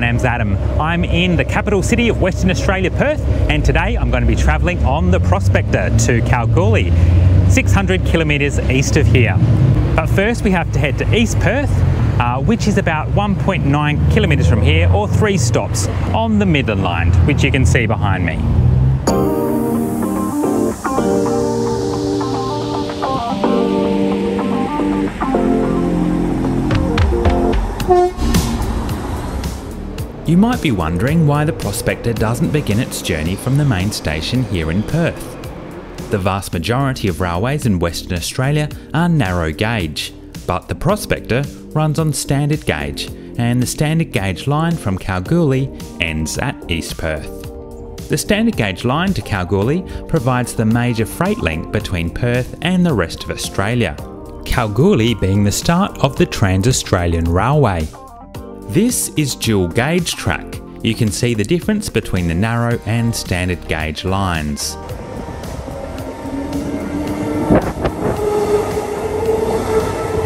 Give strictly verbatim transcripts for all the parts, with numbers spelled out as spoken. My name's Adam. I'm in the capital city of Western Australia, Perth, and today I'm going to be travelling on the Prospector to Kalgoorlie, six hundred kilometres east of here. But first we have to head to East Perth, uh, which is about one point nine kilometres from here, or three stops, on the Midland Line, which you can see behind me. You might be wondering why the Prospector doesn't begin its journey from the main station here in Perth. The vast majority of railways in Western Australia are narrow gauge, but the Prospector runs on standard gauge, and the standard gauge line from Kalgoorlie ends at East Perth. The standard gauge line to Kalgoorlie provides the major freight link between Perth and the rest of Australia, Kalgoorlie being the start of the Trans-Australian Railway. This is dual gauge track. You can see the difference between the narrow and standard gauge lines.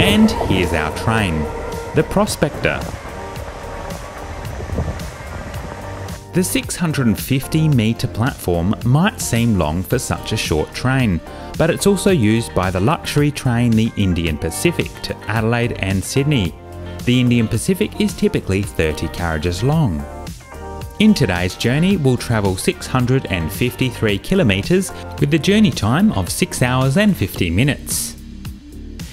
And here's our train, the Prospector. The six hundred fifty metre platform might seem long for such a short train, but it's also used by the luxury train the Indian Pacific to Adelaide and Sydney. The Indian Pacific is typically thirty carriages long. In today's journey, we'll travel six hundred fifty-three kilometres with the journey time of six hours and fifty minutes.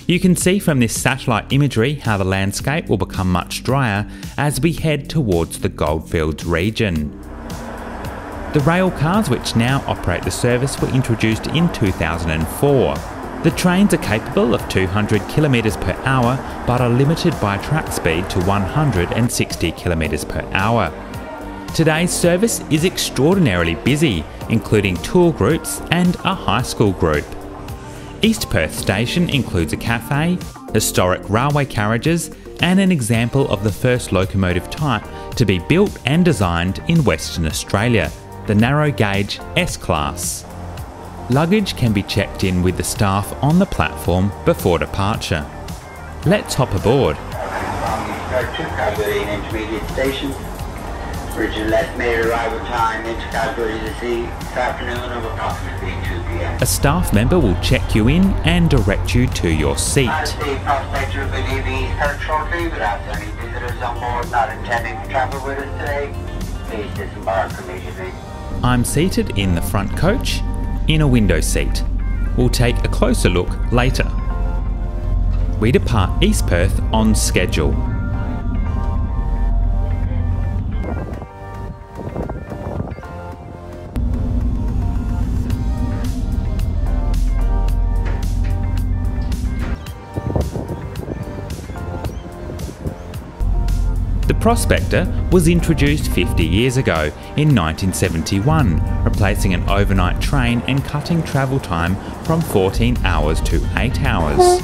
You can see from this satellite imagery how the landscape will become much drier as we head towards the Goldfields region. The rail cars which now operate the service were introduced in two thousand four. The trains are capable of two hundred kilometres per hour, but are limited by track speed to one hundred sixty kilometres per hour. Today's service is extraordinarily busy, including tour groups and a high school group. East Perth station includes a cafe, historic railway carriages, and an example of the first locomotive type to be built and designed in Western Australia, the narrow gauge S-Class. Luggage can be checked in with the staff on the platform before departure. Let's hop aboard. A staff member will check you in and direct you to your seat. I'm seated in the front coach, in a window seat. We'll take a closer look later. We depart East Perth on schedule. The Prospector was introduced fifty years ago in nineteen seventy-one, replacing an overnight train and cutting travel time from fourteen hours to eight hours.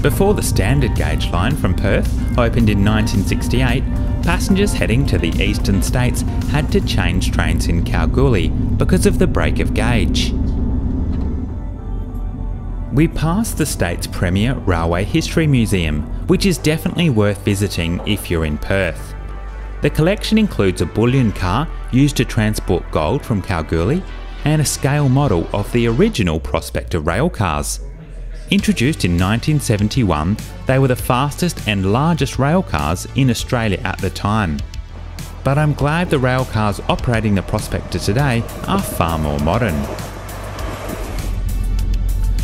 Before the standard gauge line from Perth opened in nineteen sixty-eight, passengers heading to the eastern states had to change trains in Kalgoorlie because of the break of gauge. We passed the state's premier railway history museum, which is definitely worth visiting if you're in Perth. The collection includes a bullion car used to transport gold from Kalgoorlie and a scale model of the original Prospector rail cars. Introduced in nineteen seventy-one, they were the fastest and largest rail cars in Australia at the time. But I'm glad the rail cars operating the Prospector today are far more modern.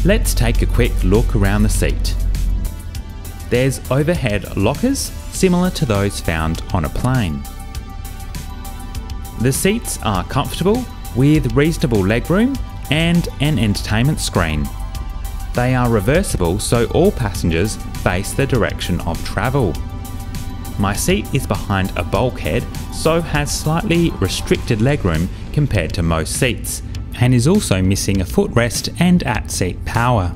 Let's take a quick look around the seat. There's overhead lockers similar to those found on a plane. The seats are comfortable with reasonable legroom and an entertainment screen. They are reversible so all passengers face the direction of travel. My seat is behind a bulkhead so has slightly restricted legroom compared to most seats, and is also missing a footrest and at-seat power.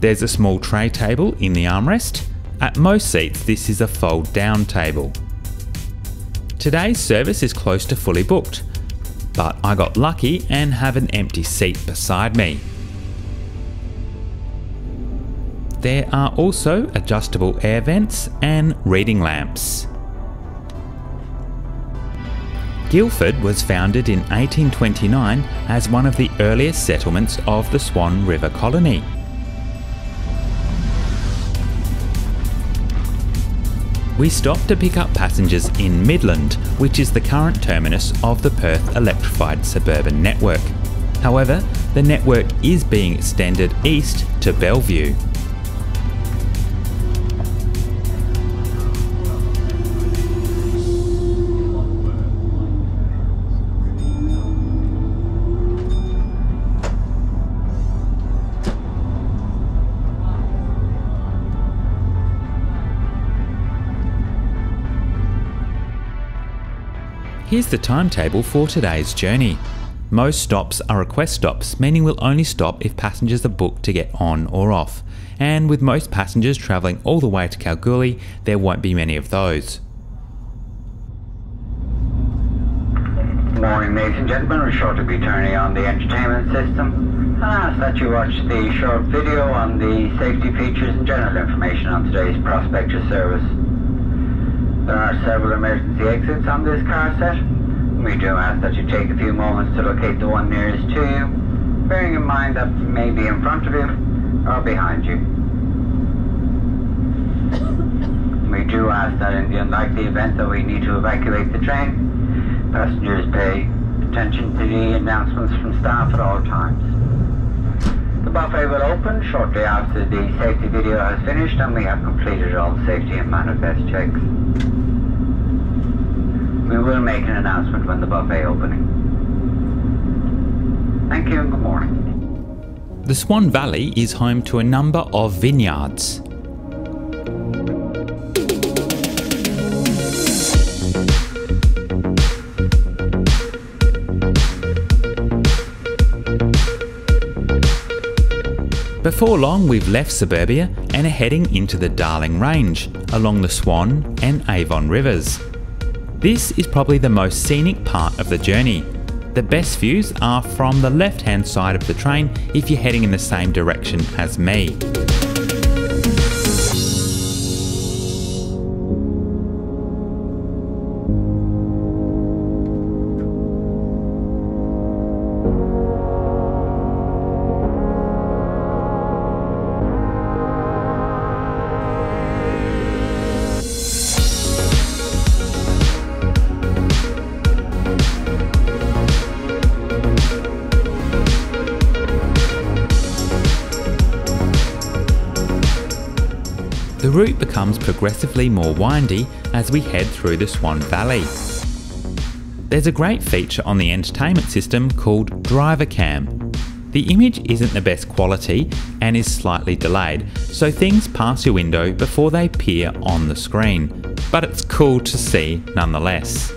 There's a small tray table in the armrest. At most seats this is a fold-down table. Today's service is close to fully booked, but I got lucky and have an empty seat beside me. There are also adjustable air vents and reading lamps. Guildford was founded in eighteen twenty-nine as one of the earliest settlements of the Swan River Colony. We stopped to pick up passengers in Midland, which is the current terminus of the Perth Electrified Suburban Network. However, the network is being extended east to Bellevue. Here's the timetable for today's journey. Most stops are request stops, meaning we'll only stop if passengers are booked to get on or off. And with most passengers travelling all the way to Kalgoorlie, there won't be many of those. Good morning, ladies and gentlemen. We're sure to be turning on the entertainment system. I ask that you watch the short video on the safety features and general information on today's Prospector service. There are several emergency exits on this car set. We do ask that you take a few moments to locate the one nearest to you, bearing in mind that it may be in front of you or behind you. We do ask that in the unlikely event that we need to evacuate the train, passengers pay attention to the announcements from staff at all times. The buffet will open shortly after the safety video has finished and we have completed all safety and manifest checks. We will make an announcement when the buffet opening. Thank you and good morning. The Swan Valley is home to a number of vineyards. Before long we've left suburbia and are heading into the Darling Range along the Swan and Avon rivers. This is probably the most scenic part of the journey. The best views are from the left-hand side of the train if you're heading in the same direction as me. The route becomes progressively more windy as we head through the Swan Valley. There's a great feature on the entertainment system called Driver Cam. The image isn't the best quality and is slightly delayed, so things pass your window before they appear on the screen, but it's cool to see nonetheless.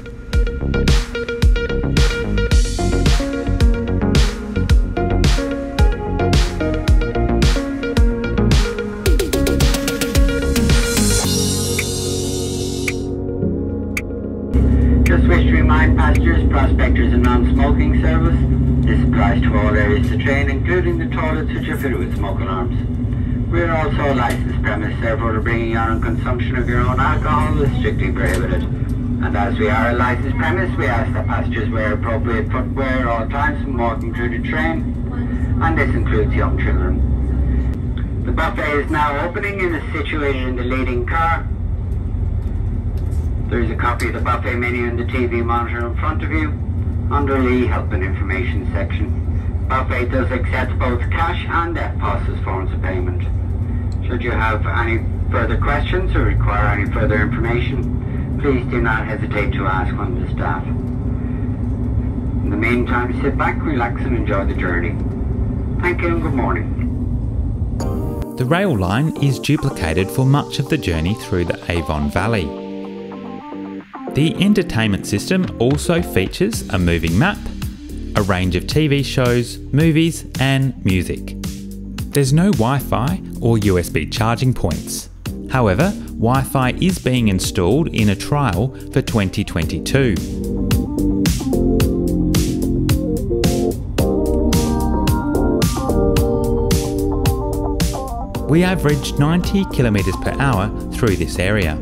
Prospectors and non-smoking service. This applies to all areas of the train, including the toilets which are fitted with smoke alarms. We are also a licensed premise, therefore the bringing on and consumption of your own alcohol is strictly prohibited. And as we are a licensed premise, we ask that passengers wear appropriate footwear at all times when walking through the train, and this includes young children. The buffet is now opening and is situated in the leading car. There is a copy of the buffet menu and the T V monitor in front of you under the help and information section. Buffet does accept both cash and F P O S as forms of payment. Should you have any further questions or require any further information, please do not hesitate to ask one of the staff. In the meantime, sit back, relax and enjoy the journey. Thank you and good morning. The rail line is duplicated for much of the journey through the Avon Valley. The entertainment system also features a moving map, a range of T V shows, movies and music. There's no Wi-Fi or U S B charging points. However, Wi-Fi is being installed in a trial for twenty twenty-two. we averaged ninety kilometres per hour through this area.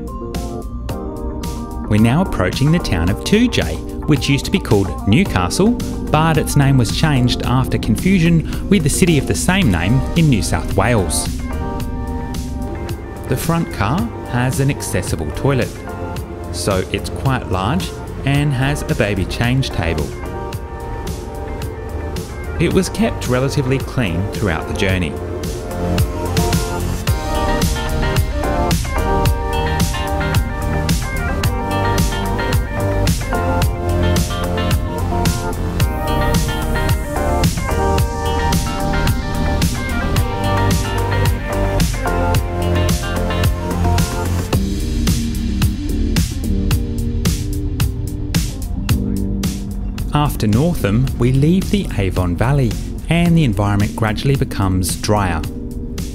We're now approaching the town of two J, which used to be called Newcastle, but its name was changed after confusion with the city of the same name in New South Wales. The front car has an accessible toilet, so it's quite large and has a baby change table. It was kept relatively clean throughout the journey. After Northam, we leave the Avon Valley and the environment gradually becomes drier.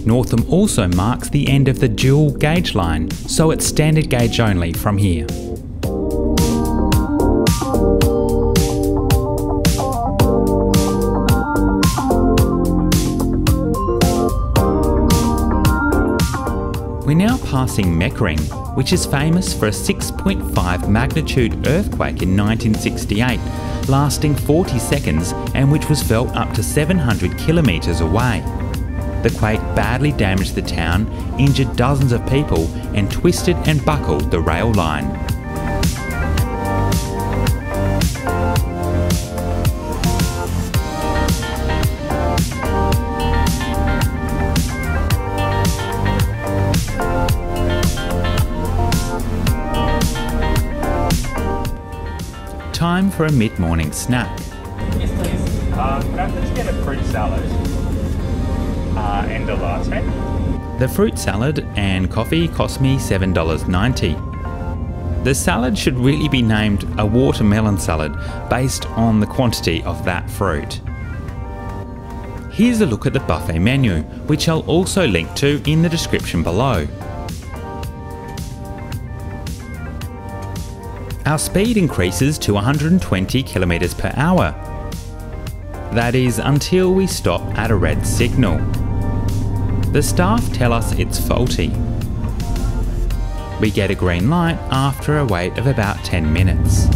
Northam also marks the end of the dual gauge line, so it's standard gauge only from here. We're now passing Meckering, which is famous for a six point five magnitude earthquake in nineteen sixty-eight, lasting forty seconds and which was felt up to seven hundred kilometres away. The quake badly damaged the town, injured dozens of people and twisted and buckled the rail line. Time for a mid-morning snack. Yes, please. Uh, could you get a fruit salad uh, and a latte? The fruit salad and coffee cost me seven dollars ninety. The salad should really be named a watermelon salad based on the quantity of that fruit. Here's a look at the buffet menu, which I'll also link to in the description below. Our speed increases to one hundred twenty kilometres per hour. That is until we stop at a red signal. The staff tell us it's faulty. We get a green light after a wait of about ten minutes.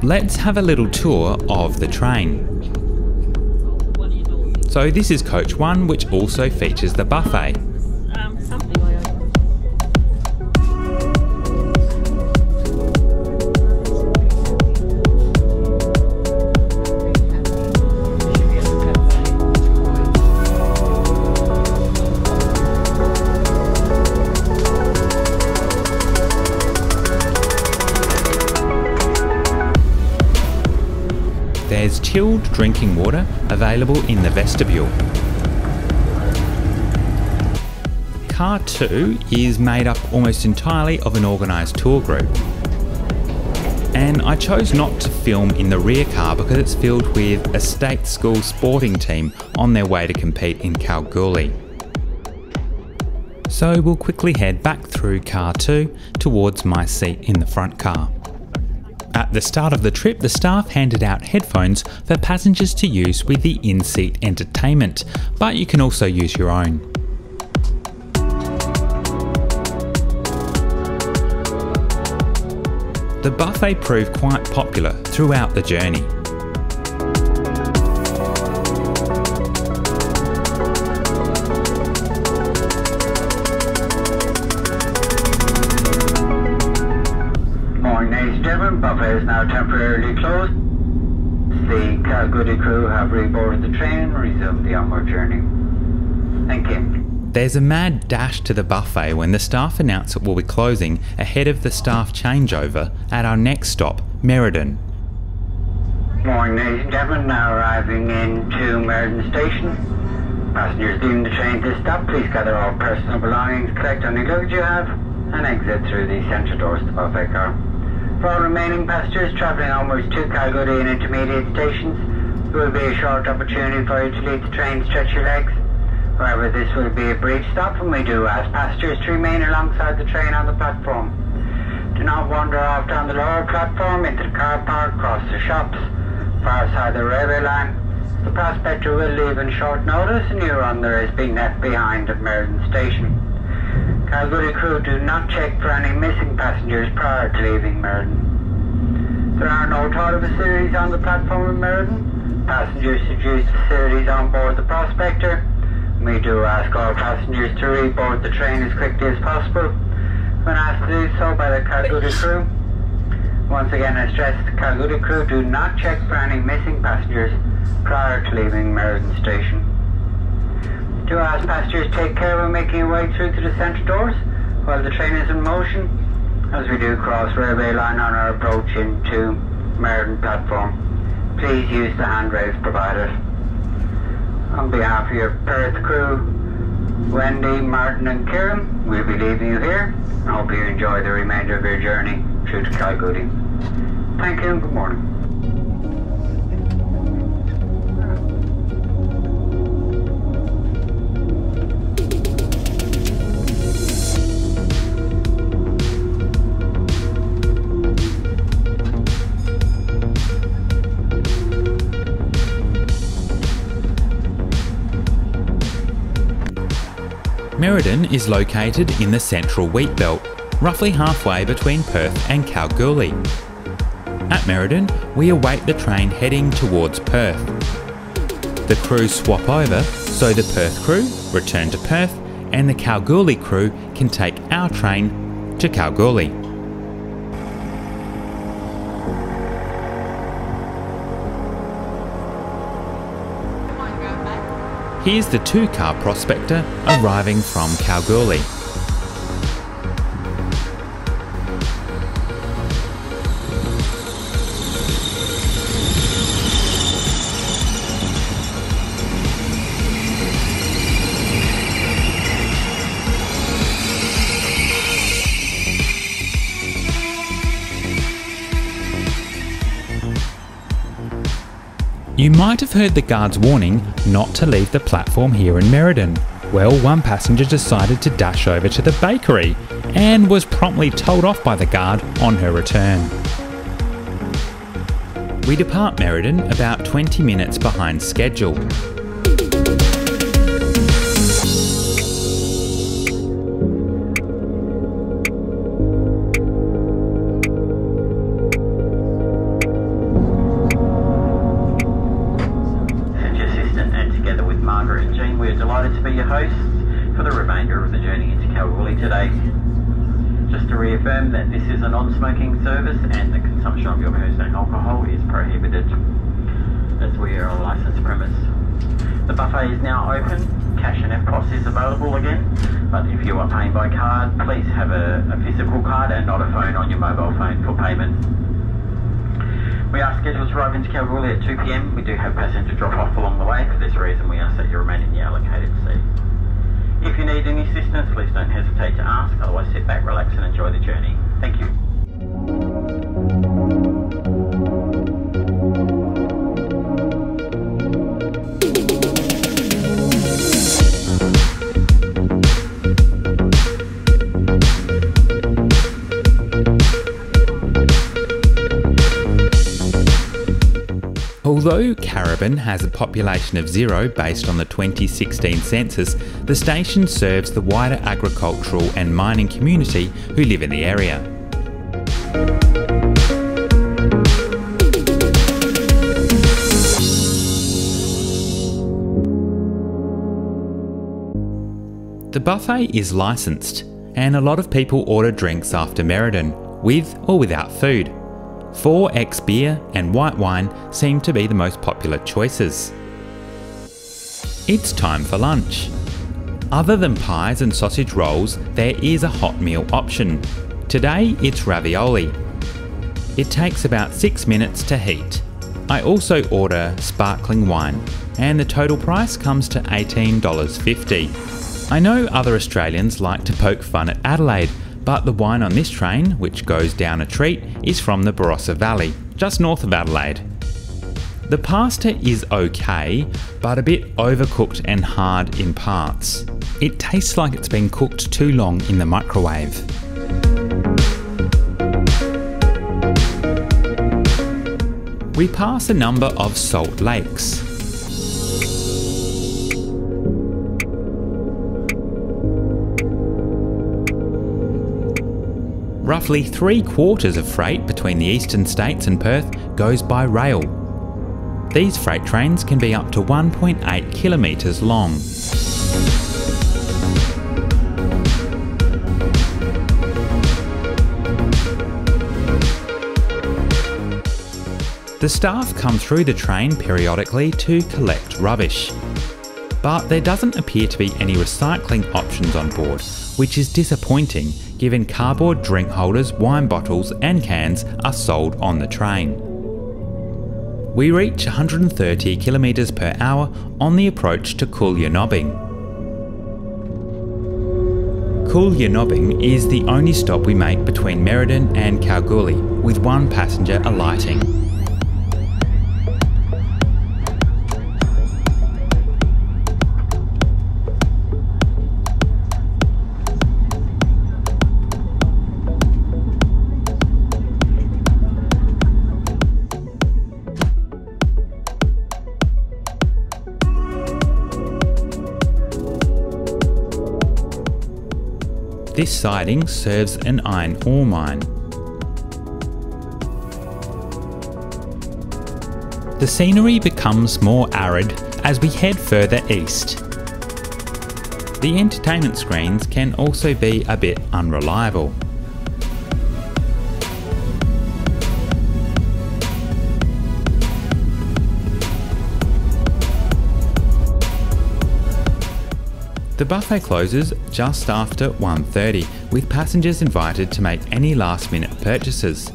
Let's have a little tour of the train. So this is coach one, which also features the buffet. There's chilled drinking water available in the vestibule. Car two is made up almost entirely of an organised tour group. And I chose not to film in the rear car because it's filled with a state school sporting team on their way to compete in Kalgoorlie. So we'll quickly head back through car two towards my seat in the front car. At the start of the trip, the staff handed out headphones for passengers to use with the in-seat entertainment, but you can also use your own. The buffet proved quite popular throughout the journey. Buffet is now temporarily closed. The Kalgoorlie crew have reboarded the train and resumed the onward journey. Thank you. There's a mad dash to the buffet when the staff announce it will be closing ahead of the staff changeover at our next stop, Merredin. Morning, ladies and gentlemen, now arriving into Merredin Station. Passengers leaving the train to stop, please gather all personal belongings, collect any luggage you have, and exit through the centre doors to the buffet car. For all remaining passengers travelling onwards to Kalgoorlie and intermediate stations, there will be a short opportunity for you to leave the train, stretch your legs. However, this will be a brief stop, and we do ask passengers to remain alongside the train on the platform. Do not wander off down the lower platform into the car park, across the shops, far side the railway line. The prospector will leave on short notice, and your under is being left behind at Merredin Station. Kalgoorlie crew do not check for any missing passengers prior to leaving Merredin. There are no toilet facilities on the platform in Merredin. Passengers should use facilities on board the Prospector. We do ask all passengers to reboard the train as quickly as possible when asked to do so by the Kalgoorlie crew. Once again, I stress the Kalgoorlie crew do not check for any missing passengers prior to leaving Merredin Station. We do ask passengers take care when making your way through to the centre doors while the train is in motion, as we do cross railway line on our approach into Merredin platform. Please use the handrails provided. On behalf of your Perth crew, Wendy, Martin and Kieran, we'll be leaving you here and hope you enjoy the remainder of your journey through to Kalgoorlie. Thank you and good morning. Merredin is located in the central wheatbelt, roughly halfway between Perth and Kalgoorlie. At Merredin, we await the train heading towards Perth. The crews swap over, so the Perth crew return to Perth and the Kalgoorlie crew can take our train to Kalgoorlie. Here's the two-car Prospector arriving from Kalgoorlie. You might have heard the guard's warning not to leave the platform here in Merredin. Well, one passenger decided to dash over to the bakery and was promptly told off by the guard on her return. We depart Merredin about twenty minutes behind schedule. Non-smoking service and the consumption of your personal alcohol is prohibited as we are a licensed premise. The buffet is now open, cash and F C O S is available again, but if you are paying by card, please have a, a physical card and not a phone on your mobile phone for payment. We are scheduled to arrive into Kalgoorlie at two p m. We do have passenger drop off along the way. For this reason, we ask that you remain in the allocated seat. If you need any assistance, please don't hesitate to ask, otherwise sit back, relax and enjoy the journey. Thank you. Although Carrabin has a population of zero based on the twenty sixteen census, the station serves the wider agricultural and mining community who live in the area. The buffet is licensed, and a lot of people order drinks after Merredin, with or without food. four X beer and white wine seem to be the most popular choices. It's time for lunch. Other than pies and sausage rolls, there is a hot meal option. Today it's ravioli. It takes about six minutes to heat. I also order sparkling wine, and the total price comes to eighteen dollars fifty. I know other Australians like to poke fun at Adelaide, but the wine on this train, which goes down a treat, is from the Barossa Valley, just north of Adelaide. The pasta is okay, but a bit overcooked and hard in parts. It tastes like it's been cooked too long in the microwave. We pass a number of salt lakes. Roughly three quarters of freight between the eastern states and Perth goes by rail. These freight trains can be up to one point eight kilometres long. The staff come through the train periodically to collect rubbish, but there doesn't appear to be any recycling options on board, which is disappointing given cardboard drink holders, wine bottles and cans are sold on the train. We reach one hundred thirty kilometres per hour on the approach to Koolyanobbing. Koolyanobbing is the only stop we make between Merredin and Kalgoorlie, with one passenger alighting. This siding serves an iron ore mine. The scenery becomes more arid as we head further east. The entertainment screens can also be a bit unreliable. The buffet closes just after one thirty, with passengers invited to make any last minute purchases.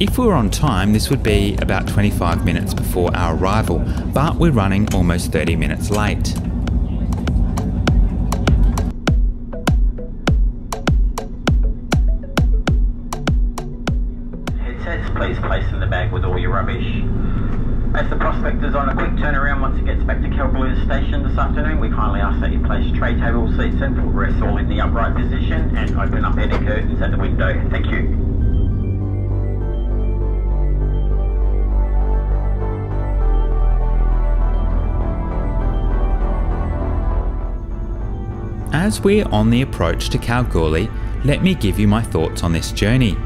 If we were on time, this would be about twenty-five minutes before our arrival, but we're running almost thirty minutes late. Headsets, please place in the bag with all your rubbish. As the Prospector's on a quick turnaround once it gets back to Kalgoorlie Station this afternoon, we kindly ask that you place tray table seats and footrest all in the upright position and open up any curtains at the window. Thank you. As we're on the approach to Kalgoorlie, let me give you my thoughts on this journey.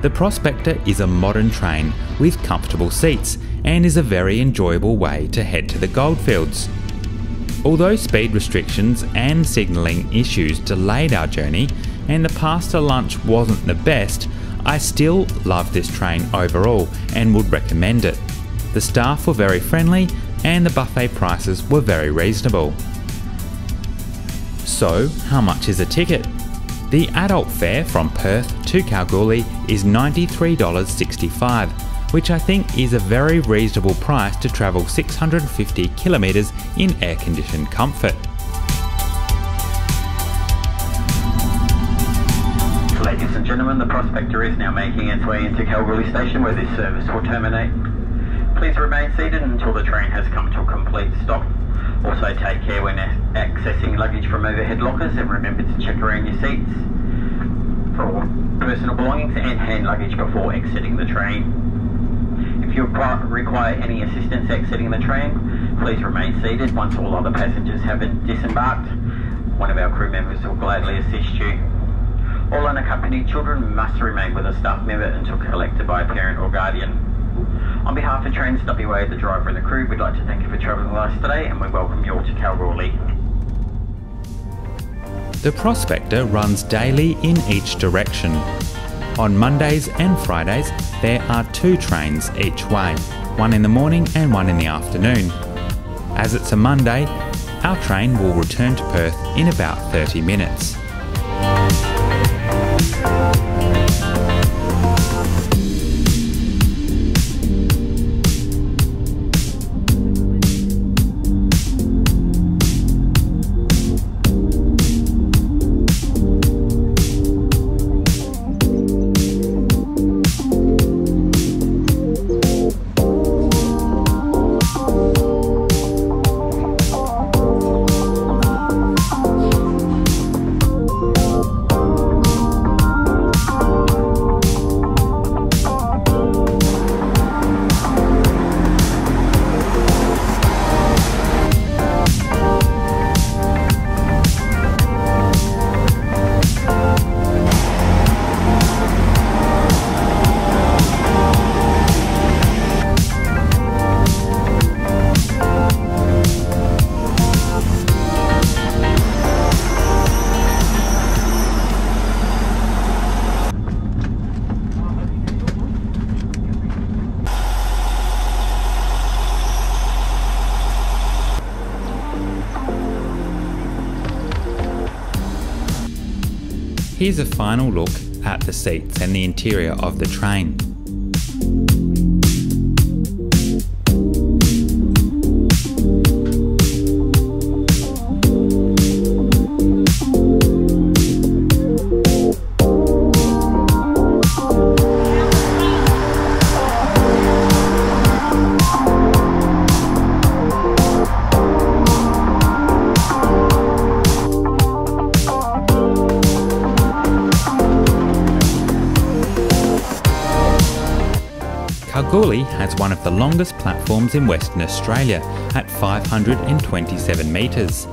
The Prospector is a modern train with comfortable seats and is a very enjoyable way to head to the Goldfields. Although speed restrictions and signalling issues delayed our journey and the pasta lunch wasn't the best, I still love this train overall and would recommend it. The staff were very friendly and the buffet prices were very reasonable. So, how much is a ticket? The adult fare from Perth to Kalgoorlie is ninety-three dollars sixty-five, which I think is a very reasonable price to travel six hundred fifty kilometres in air-conditioned comfort. Ladies and gentlemen, the Prospector is now making its way into Kalgoorlie Station, where this service will terminate. Please remain seated until the train has come to a complete stop. Also take care when accessing luggage from overhead lockers and remember to check around your seats for all personal belongings and hand luggage before exiting the train. If you require any assistance exiting the train, please remain seated once all other passengers have disembarked. One of our crew members will gladly assist you. All unaccompanied children must remain with a staff member until collected by a parent or guardian. On behalf of Trans W A, the driver and the crew, we'd like to thank you for travelling with us today and we welcome you all to Kalgoorlie. The Prospector runs daily in each direction. On Mondays and Fridays, there are two trains each way, one in the morning and one in the afternoon. As it's a Monday, our train will return to Perth in about thirty minutes. Here's a final look at the seats and the interior of the train. Kalgoorlie has one of the longest platforms in Western Australia at five hundred twenty-seven metres.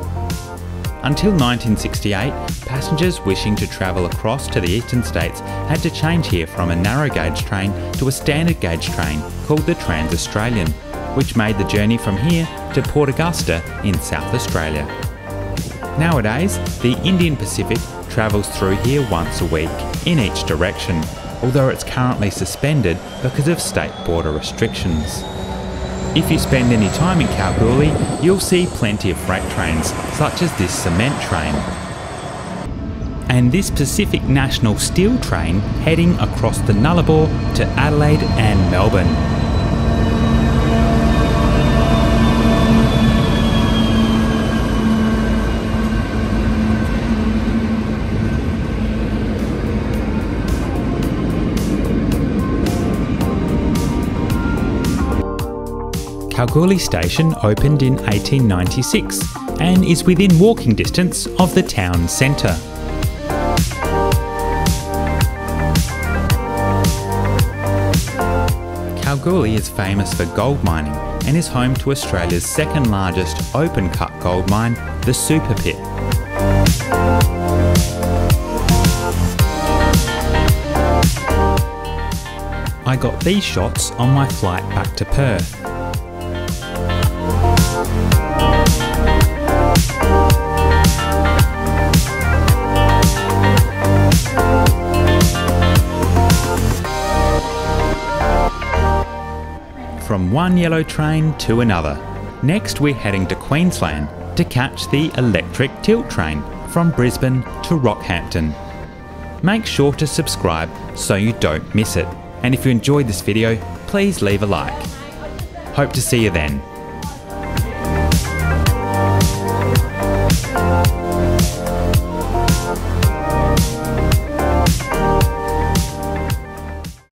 Until nineteen sixty-eight, passengers wishing to travel across to the eastern states had to change here from a narrow gauge train to a standard gauge train called the Trans-Australian, which made the journey from here to Port Augusta in South Australia. Nowadays, the Indian Pacific travels through here once a week in each direction, although it's currently suspended because of state border restrictions. If you spend any time in Kalgoorlie, you'll see plenty of freight trains, such as this cement train, and this Pacific National steel train heading across the Nullarbor to Adelaide and Melbourne. Kalgoorlie Station opened in eighteen ninety-six and is within walking distance of the town centre. Kalgoorlie is famous for gold mining and is home to Australia's second largest open cut gold mine, the Super Pit. I got these shots on my flight back to Perth. From one yellow train to another. Next we're heading to Queensland to catch the electric tilt train from Brisbane to Rockhampton. Make sure to subscribe so you don't miss it. And if you enjoyed this video, please leave a like. Hope to see you then.